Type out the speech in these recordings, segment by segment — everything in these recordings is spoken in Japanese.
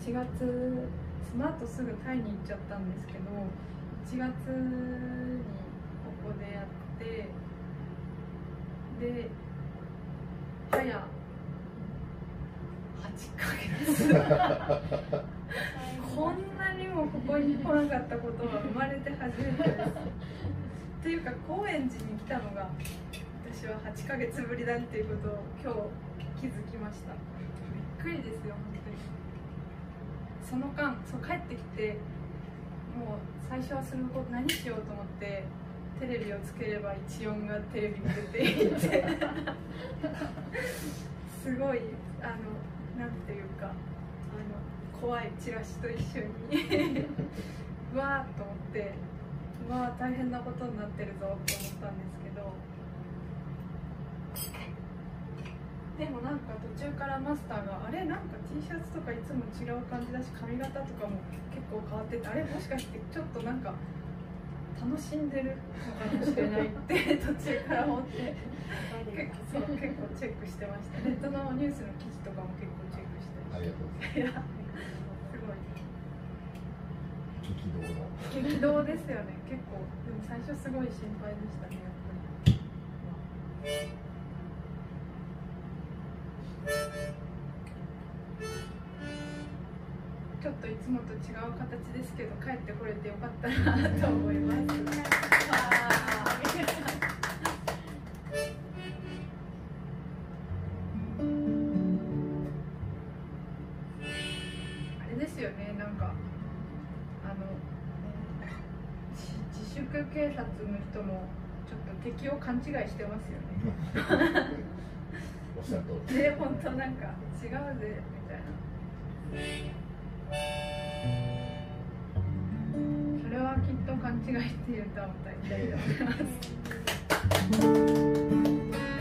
1月、その後すぐタイに行っちゃったんですけど、1月にここでやって、で早8ヶ月こんなにもここに来なかったことは生まれて初めてですっていうか、高円寺に来たのが私は8ヶ月ぶりだっていうことを今日気づきました。びっくりですよ、本当に。その間、帰ってきて、もう最初はそのこと何しようと思ってテレビをつければ一音がテレビに出ていてすごい、なんていうか、怖いチラシと一緒にわーっと思って、わー大変なことになってるぞと思ったんですけど、でもなんか途中からマスターがあれ、なんか T シャツとかいつも違う感じだし、髪型とかも結構変わってて、あれもしかしてちょっとなんか楽しんでるのかもしれないって途中から思って結構チェックしてました。ネットのニュースの記事とかも結構チェックして、ありがとうございますすごい激動ですよね。結構でも最初すごい心配でしたね、やっぱり。ちょっといつもと違う形ですけど、帰ってこれてよかったなと思います。あれですよね、なんか自粛警察の人もちょっと敵を勘違いしてますよね。おっしゃる通り。で、本当なんか違うぜみたいな。それはきっと勘違いっていう歌を歌いたいと思います。「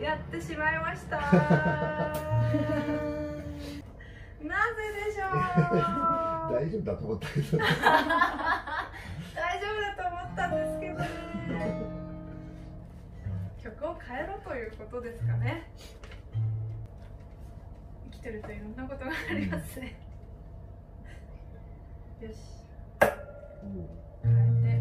やってしまいました。なぜでしょう。大丈夫だと思ったけど。大丈夫だと思ったんですけどね。曲を変えろということですかね。生きてるといろんなことがありますね。よし。変え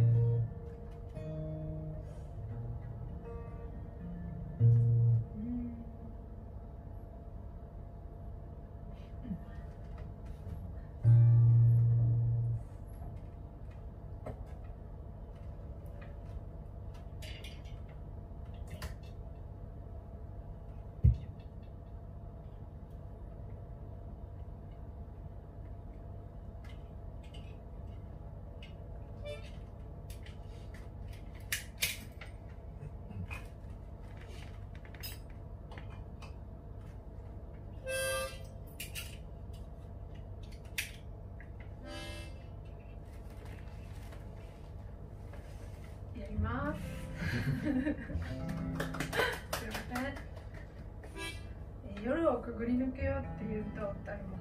て。夜をくぐり抜けようっていう歌を歌いま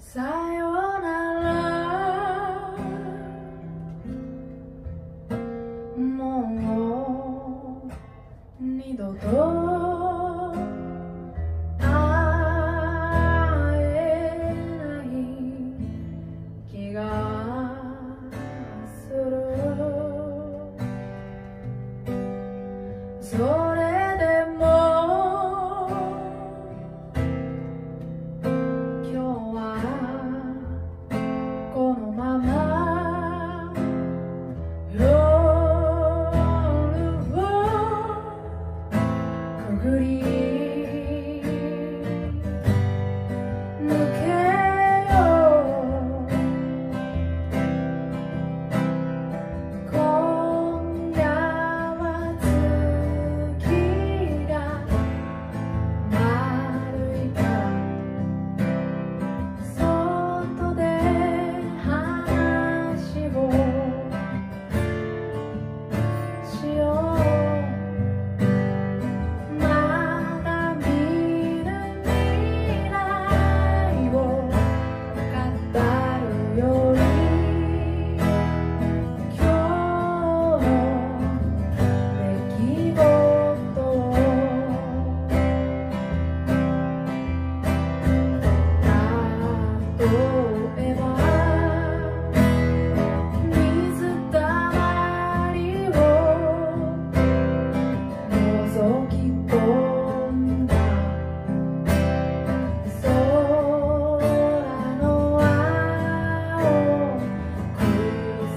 す。さよなら、もう二度と。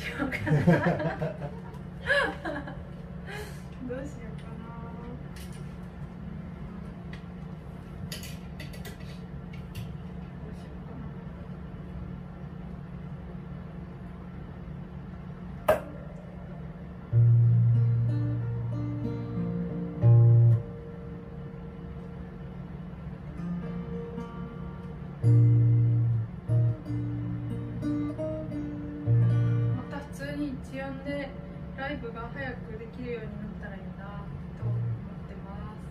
しようかなどうしようかな。ライブが早くできるようになったらいいなと思ってます。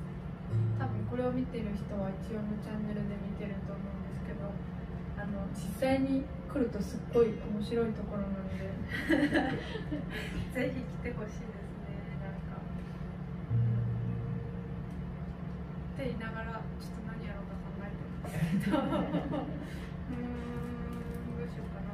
多分これを見てる人は一応のチャンネルで見てると思うんですけど、実際に来るとすっごい面白いところなのでぜひ来てほしいですね。なんかって言いながらちょっと何やろうか考えてますけどどうしようかな。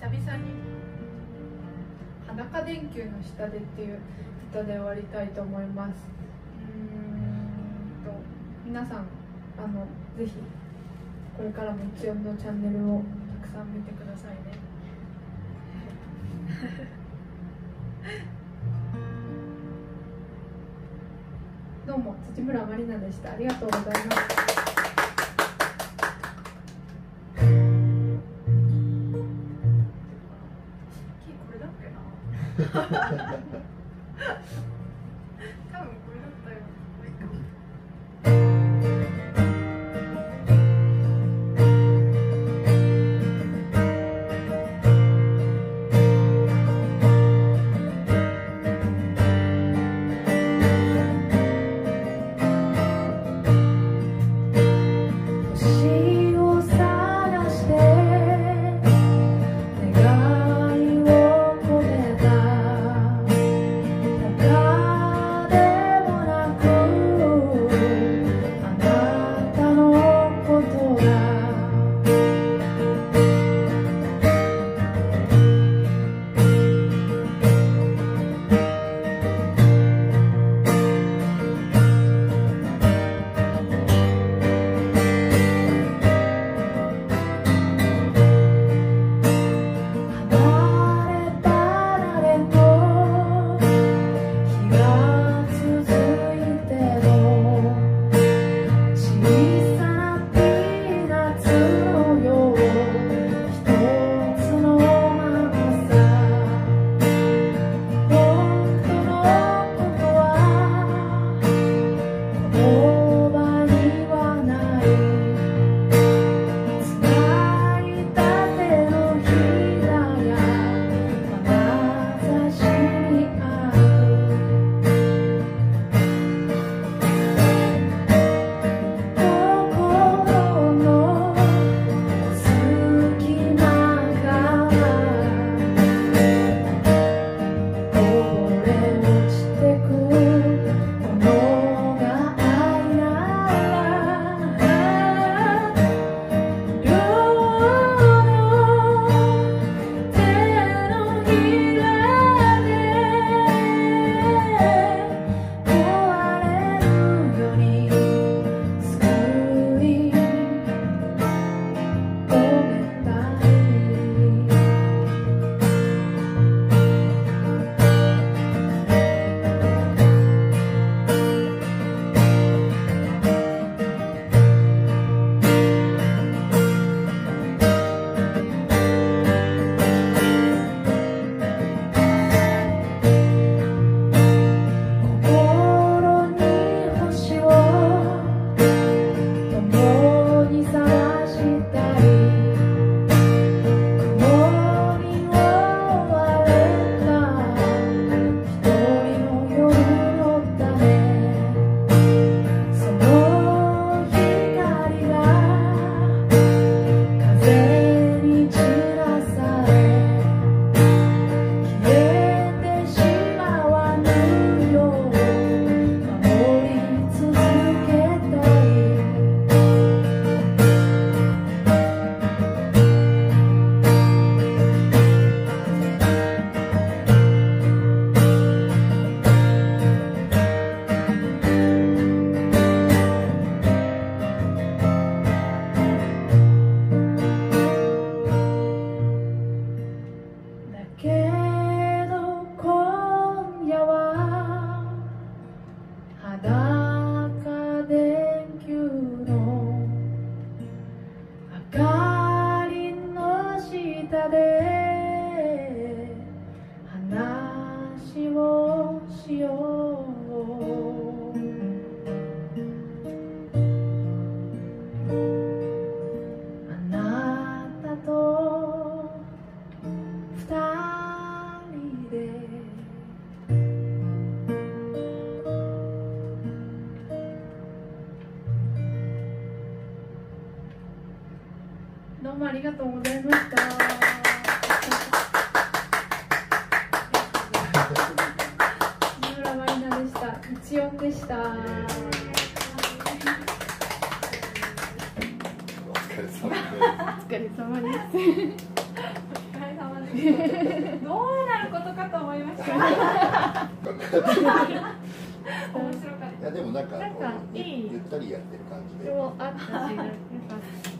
久々に「裸電球の下で」っていう歌で終わりたいと思います。皆さんぜひこれからも「ちおん」のチャンネルをたくさん見てくださいねどうも土村まりなでした。ありがとうございます。多分これだったよ。もう一回。りがとうございました。三浦まりなでした。一音でした。お疲れ様です。お疲れ様です。お疲れ様です。どうなることかと思いました。面白かった。いやでもなんかゆったりやってる感じで。